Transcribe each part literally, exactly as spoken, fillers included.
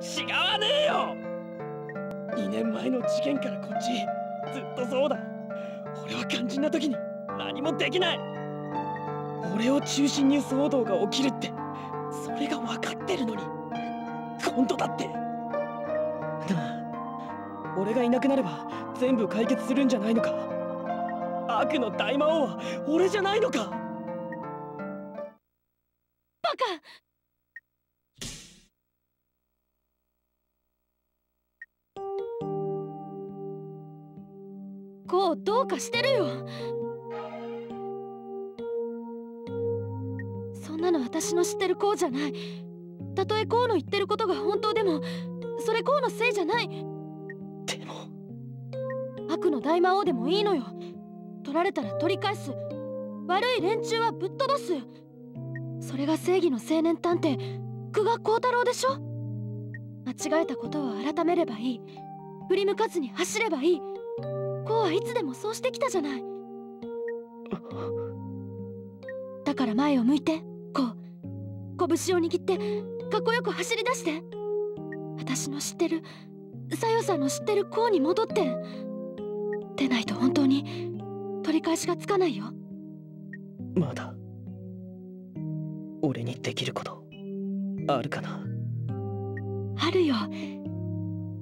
違わねえよ。にねんまえの事件からこっちずっとそうだ。俺は肝心な時に何もできない。俺を中心に騒動が起きるってそれが分かってるのに。今度だってなあ、俺がいなくなれば全部解決するんじゃないのか。悪の大魔王は俺じゃないのか。バカ。ゴーどうかしてるよ。そんなの私の知ってるゴーじゃない。たとえゴーの言ってることが本当でもそれゴーのせいじゃない。でも悪の大魔王でもいいのよ。取られたら取り返す。悪い連中はぶっ飛ばす。それが正義の青年探偵久我光太郎でしょ。間違えたことを改めればいい。振り向かずに走ればいい。ゴーはいつでもそうしてきたじゃない。だから前を向いてゴー。拳を握ってかっこよく走り出して。私の知ってる小夜さんの知ってるゴーに戻って出ないと本当に取り返しがつかないよ。まだ俺にできることあるかな。あるよ。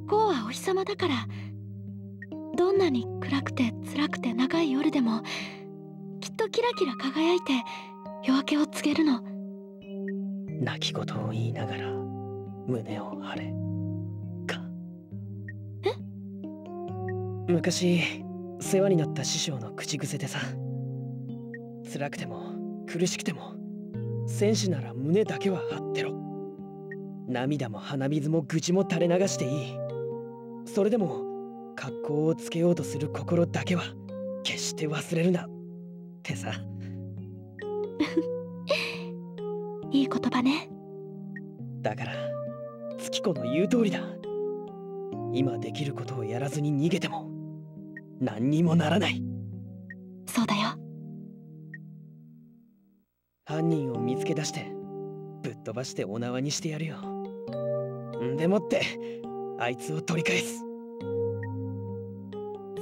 ゴーはお日様だから、どんなに暗くて辛くて長い夜でもきっとキラキラ輝いて夜明けを告げるの。泣き言を言いながら胸を張れか。え？昔世話になった師匠の口癖でさ、辛くても苦しくても戦士なら胸だけは張ってろ。涙も鼻水も愚痴も垂れ流していい。それでも格好をつけようとする心だけは決して忘れるなってさ。いい言葉ね。だから月子の言う通りだ。今できることをやらずに逃げても何にもならない。そうだよ。犯人を見つけ出してぶっ飛ばしてお縄にしてやるよ。んでもってあいつを取り返す。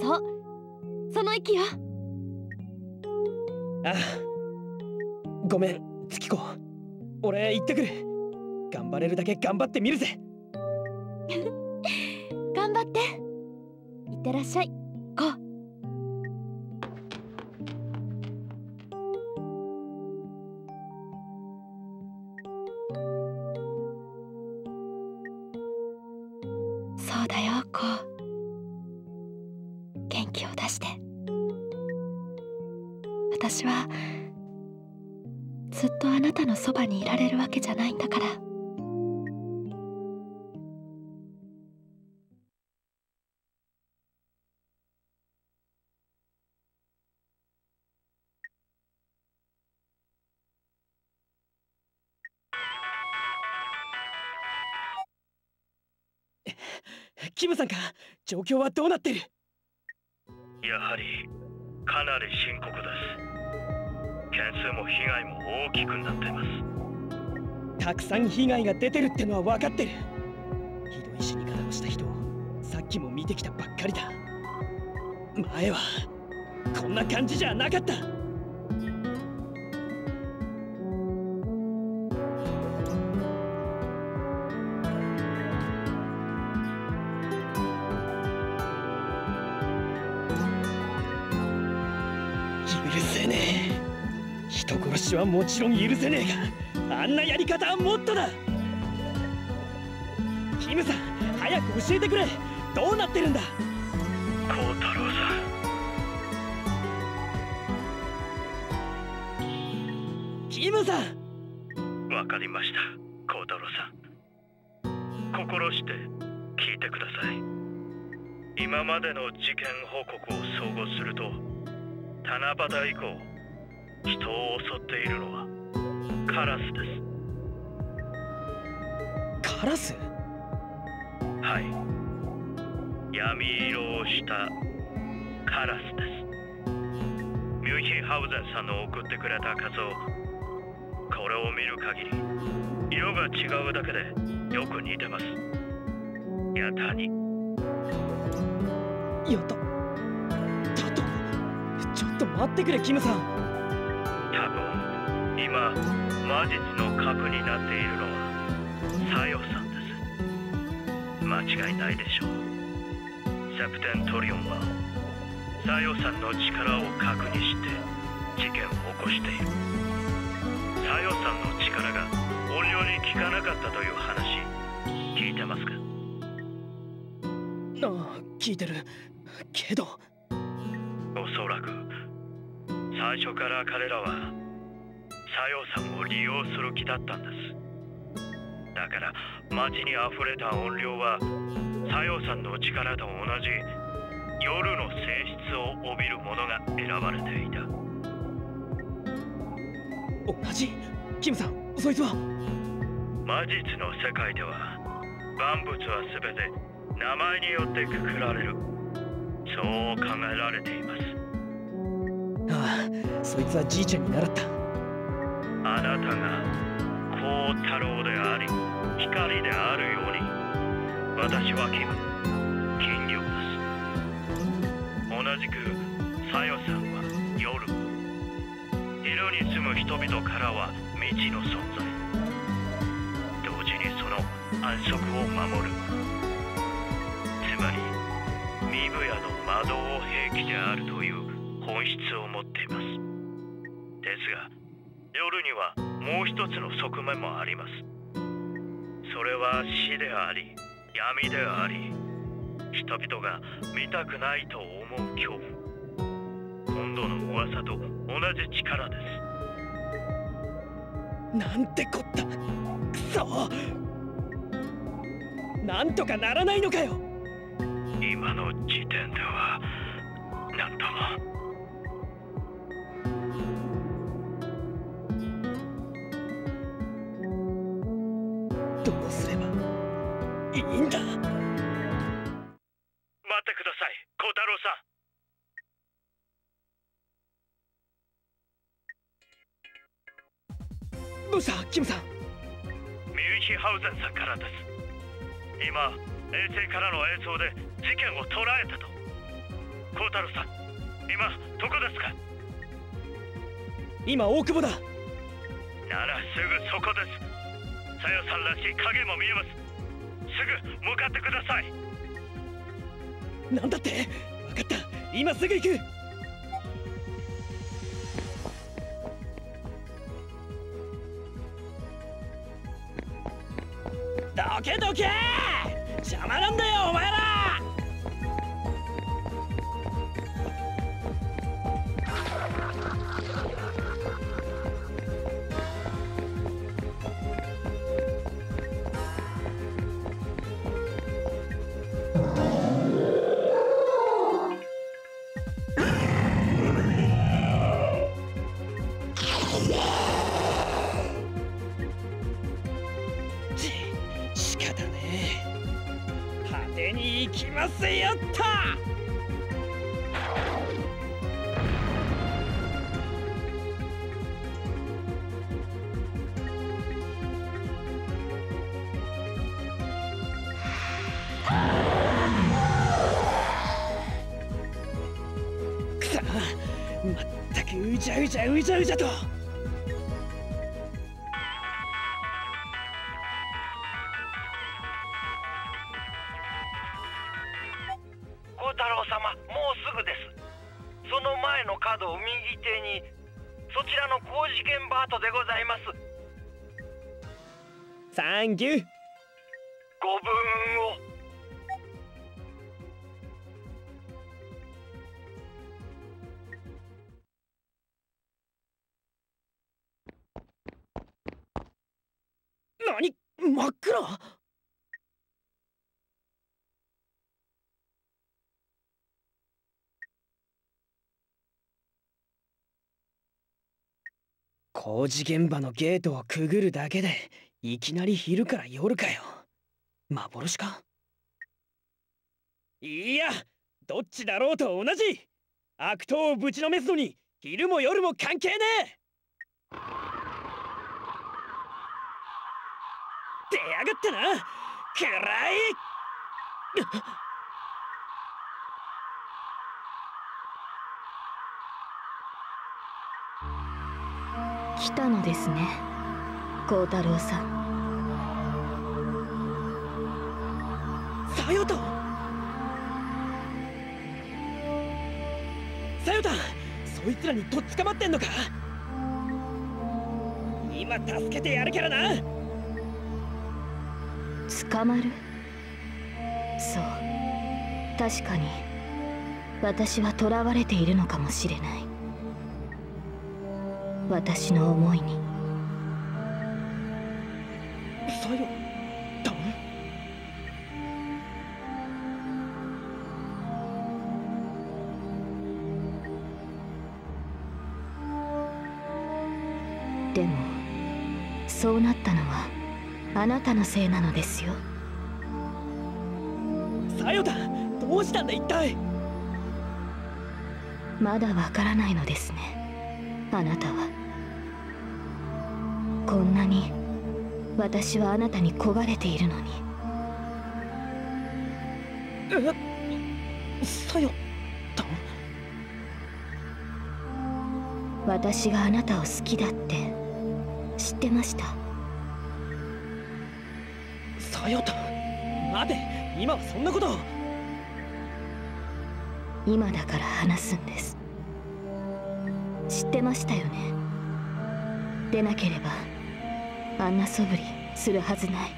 そう、その息よ。ああごめん月子、俺行ってくる。頑張れるだけ頑張ってみるぜ。頑張っていってらっしゃいゴー。そうだよゴー。元気を出して。私はずっとあなたのそばにいられるわけじゃないんだから。キムさんか、状況はどうなってる？やはりかなり深刻です。件数も被害も大きくなっています。たくさん被害が出てるってのは分かってる。ひどい死に方をした人をさっきも見てきたばっかりだ。前はこんな感じじゃなかった。許せねえ。人殺しはもちろん許せねえが、あんなやり方はもっとだ。キムさん早く教えてくれ。どうなってるんだ光太郎さん。キムさん。わかりました光太郎さん。心して聞いてください。今までの事件報告を総合すると、七夕以降人を襲っているのはカラスです。カラス？はい、闇色をしたカラスです。ミュンヒンハウゼンさんの送ってくれた画像、これを見る限り色が違うだけでよく似てます。やたにやたタトン、ちょっと待ってくれキムさん。多分今魔術の核になっているのはサヨさんです。間違いないでしょう。セプテントリオンはサヨさんの力を核にして事件を起こしている。サヨさんの力が音量に効かなかったという話聞いてますか？ああ、聞いてるけど、おそらく最初から彼らはサヨさんを利用する気だったんです。だから街にあふれた音量はサヨさんの力と同じ夜の性質を帯びるものが選ばれていた。同じ？キムさん、そいつは魔術の世界では万物はすべて名前によってくくられる、そう考えられています。ああ、そいつはじいちゃんに習った。あなたが光太郎であり光であるように、私はキム、金魚です。同じくサヨさんは夜、色に住む人々からは未知の存在、同時にその安息を守る、つまりミブヤの魔導を兵器であるという本質を持っています。ですが夜にはもう一つの側面もあります。それは死であり闇であり、人々が見たくないと思う恐怖、今度の噂と同じ力です。なんてこった、くそ、なんとかならないのかよ。今の時点ではなんとも。どうすればいいんだ。待ってください、小太郎さん。どうしたキムさん？ミュンヒハウゼンさんからです。今衛星からの映像で事件を捉えたと。コウタロさん、今どこですか？今大久保だ。ならすぐそこです。サヨさんらしい影も見えます。すぐ向かってください。なんだって？分かった、今すぐ行く。どけどけ、邪魔なんだよお前ら。やったくそ、まったくうじゃうじゃうじゃうじゃと。ごぶんを。なに、真っ暗。工事現場のゲートをくぐるだけでいきなり昼から夜かよ。幻か？いや、どっちだろうと同じ。悪党をぶちのめすのに昼も夜も関係ねえ。出やがったな、くらい。来たのですね、光太郎さん。さよたん、さよたん、そいつらにとっ捕まってんのか。今助けてやるからな。捕まる？そう、確かに私は囚われているのかもしれない、私の思いに。さよたん、でもそうなったのはあなたのせいなのですよ。さよたん、どうしたんだ一体。まだわからないのですね、あなたは。こんなに私はあなたに焦がれているのに。え、さよたん、私があなたを好きだって知ってました。さよたん、待て、今はそんなことを。今だから話すんです。知ってましたよね。でなければあんな素振りするはずない。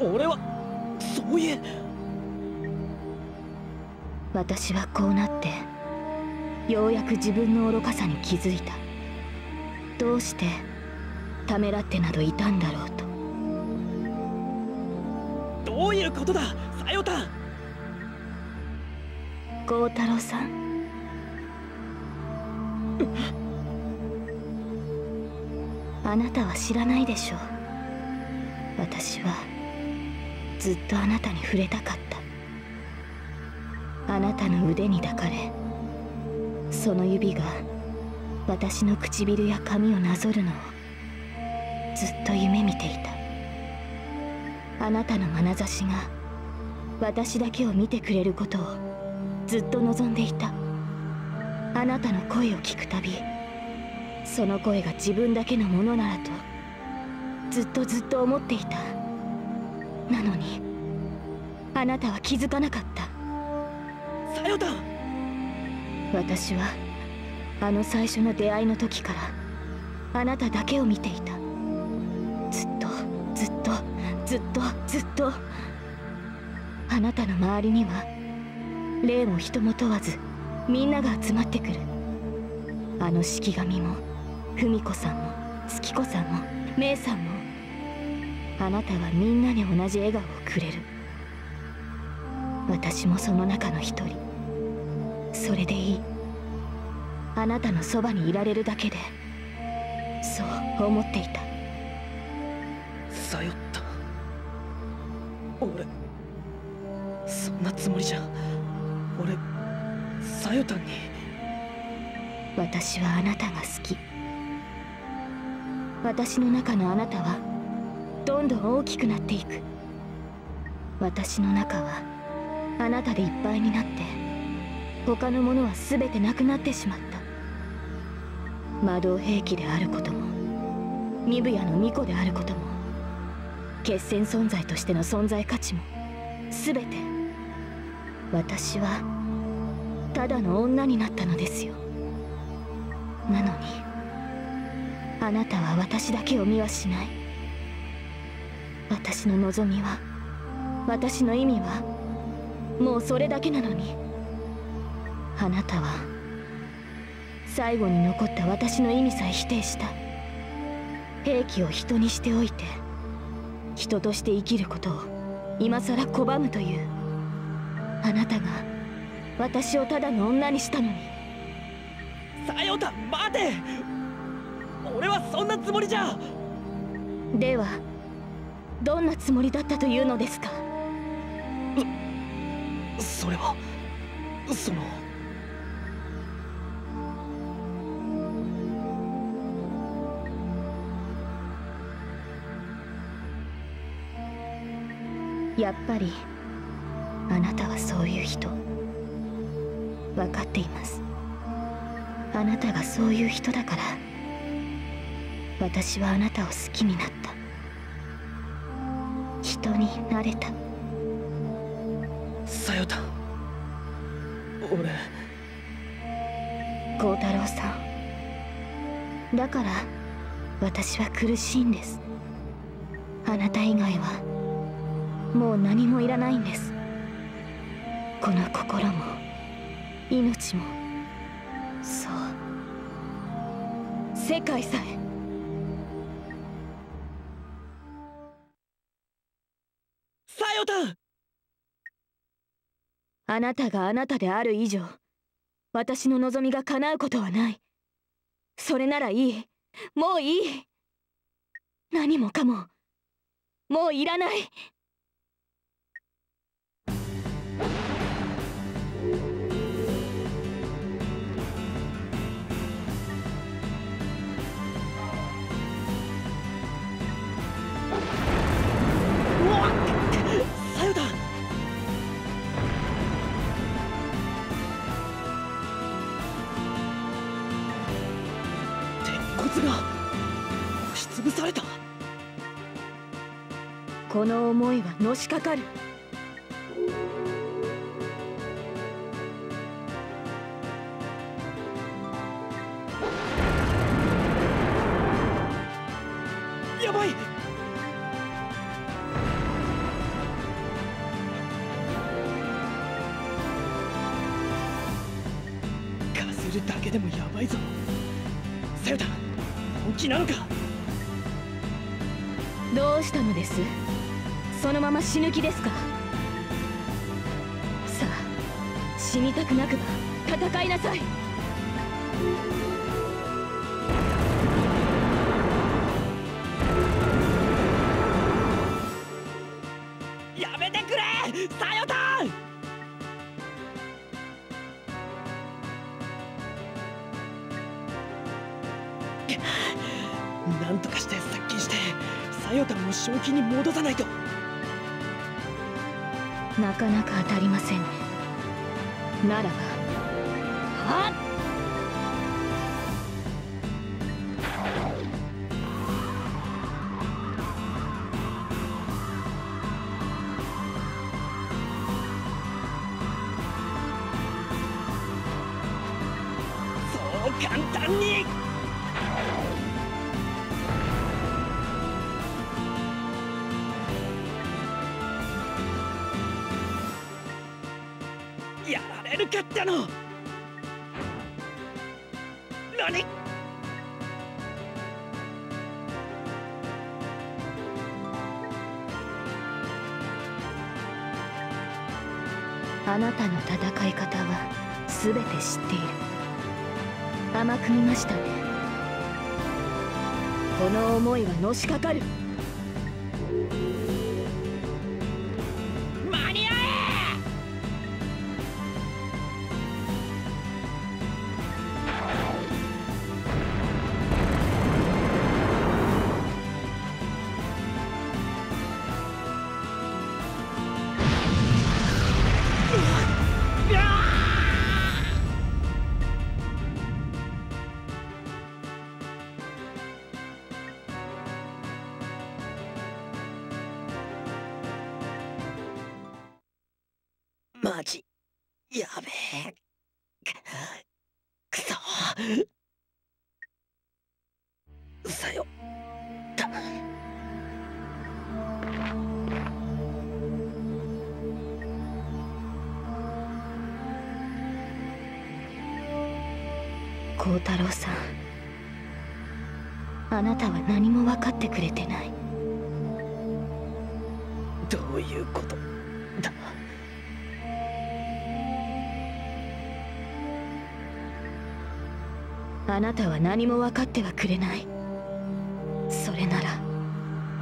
俺はそういう。私はこうなってようやく自分の愚かさに気づいた。どうしてためらってなどいたんだろうと。どういうことだ、さよたん。光太郎さん、あなたは知らないでしょう。私はずっとあなたに触れたかった。あなたの腕に抱かれ、その指が私の唇や髪をなぞるのをずっと夢見ていた。あなたの眼差しが私だけを見てくれることをずっと望んでいた。あなたの声を聞くたび、その声が自分だけのものならとずっとずっと思っていた。なのにあなたは気づかなかった。さよたん、私はあの最初の出会いの時からあなただけを見ていた。ずっとずっとずっとずっとあなたの周りには霊も人も問わずみんなが集まってくる。あの式神も文子さんも月子さんも明さんも、あなたはみんなに同じ笑顔をくれる。私もその中の一人。それでいい。あなたのそばにいられるだけで、そう思っていた。さよった、俺そんなつもりじゃ。俺さよたんに。私はあなたが好き。私の中のあなたはどんどん大きくなっていく。私の中はあなたでいっぱいになって、他のものは全てなくなってしまった。魔導兵器であることも、ミブヤの巫女であることも、決戦存在としての存在価値も、全て私はただの女になったのですよ。なのにあなたは私だけを見はしない。私の望みは、私の意味はもうそれだけなのに、あなたは最後に残った私の意味さえ否定した。兵器を人にしておいて人として生きることを今さら拒むという、あなたが私をただの女にしたのに。さよたん、待て、俺はそんなつもりじゃ。ではどんなつもりだったというのですか。それはその、やっぱりあなたはそういう人。分かっています。あなたがそういう人だから私はあなたを好きになった。人になれた。さよた、俺。光太郎さん、だから私は苦しいんです。あなた以外はもう何もいらないんです。この心も命も、そう世界さえ。さよた、あなたがあなたである以上私の望みが叶うことはない。それならいい。もういい。何もかももういらない。この思いはのしかかる。やばい。かするだけでもやばいぞ。さよた、本気なのか。どうしたのです？そのまま死ぬ気ですか？さあ、死にたくなくば戦いなさい。やめてくれ、さよた。なんとかして接近してさよたを正気に戻さないと。なかなか当たりませんね。ならば、はっ。そう簡単に。やられるかったの。何？あなたの戦い方は全て知っている。甘く見ましたね。この思いはのしかかる。マジやべえ、くそ。さよた、光太郎さん、あなたは何も分かってくれてない。どういうことだ。あなたは何も分かってはくれない。それなら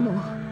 もう。